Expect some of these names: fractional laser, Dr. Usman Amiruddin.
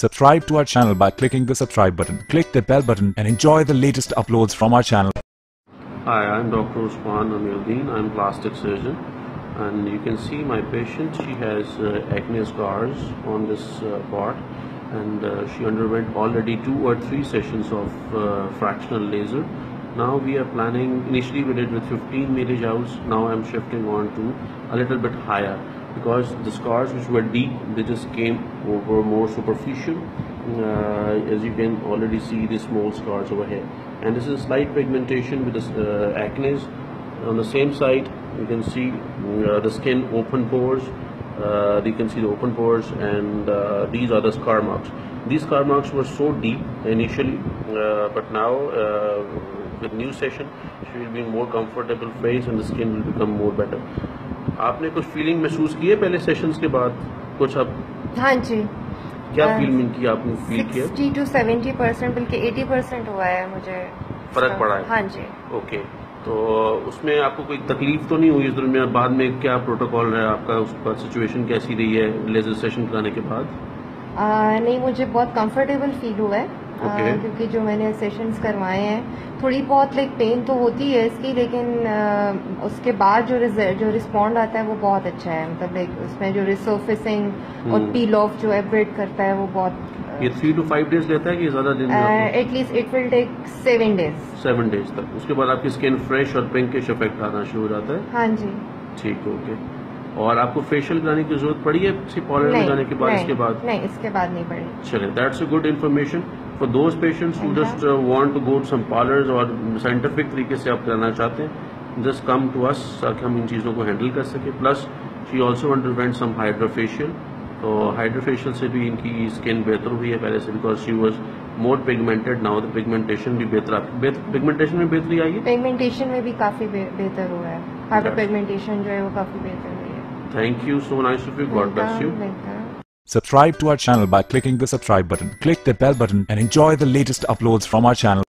Subscribe to our channel by clicking the subscribe button. Click the bell button and enjoy the latest uploads from our channel. Hi, I'm Dr. Usman Amiruddin. I'm plastic surgeon, and you can see my patient. She has acne scars on this part, and she underwent already 2 or 3 sessions of fractional laser. Now we are planning, initially we did with 15 milli joules, now I'm shifting on to a little bit higher, because the scars which were deep, they just came over more superficial. As you can already see the small scars over here, and this is slight pigmentation with this acne. On the same side you can see the skin open pores, you can see the open pores, and these are the scar marks. These scar marks were so deep initially, but now with new session she will be in more comfortable phase and the skin will become more better. आपने कुछ feeling महसूस की है पहले sessions के बाद कुछ आप? हाँ जी। क्या feeling की आपने feel किया? 60 to 70% बल्कि 80% हुआ है मुझे। फर्क पड़ा है? हाँ जी। Okay, तो उसमें आपको कोई तकलीफ तो नहीं हुई इस दरमियान? बाद में क्या protocol है आपका, उसका situation कैसी रही है laser session कराने के बाद? नहीं, मुझे बहुत comfortable feel हुआ है। क्योंकि जो मैंने सेशंस करवाए हैं, थोड़ी बहुत लाइक पेन तो होती है इसकी, लेकिन उसके बाद जो रिस्पॉन्ड आता है वो बहुत अच्छा है. मतलब लाइक उसमें जो रिसर्फेसिंग और पील ऑफ जो एब्रेड करता है वो बहुत. ये 3 to 5 days लेता है कि ज़्यादा दिन? At least it will take 7 days. 7 days तक उसके बाद आपकी स्किन फ्रेश और पिंकिश इफेक्ट आना शुरू हो जाता है. हाँ जी. ठीक, ओके. और आपको फेशियल कराने की जरूरत पड़ी है किसी पॉलर लगाने के बाद? इसके बाद नहीं पड़ी. चलिए, that's a good information for those patients who just want to go to some parlours और साइंटिफिक तरीके से आप कराना चाहते हैं. जस्ट कम टू अस ताकि हम इन चीज़ों को हैंडल कर सकें. Plus she also underwent some hydrofacial, तो हाइड्रोफेशियल से भी इनकी स्किन बेहतर हुई है पहले से, because she was more pigmented. Now the pigmentation भी बेहतर, पिगमेंटेशन में बेहतरी आई है. पिगमेंटेशन में भी काफी बेहतर हुआ है. हाइड्रो पिगमेंटेशन जो है वो काफी बेहतर हुई है. Thank you. So nice of you. God bless you. Subscribe to our channel by clicking the subscribe button. Click the bell button and enjoy the latest uploads from our channel.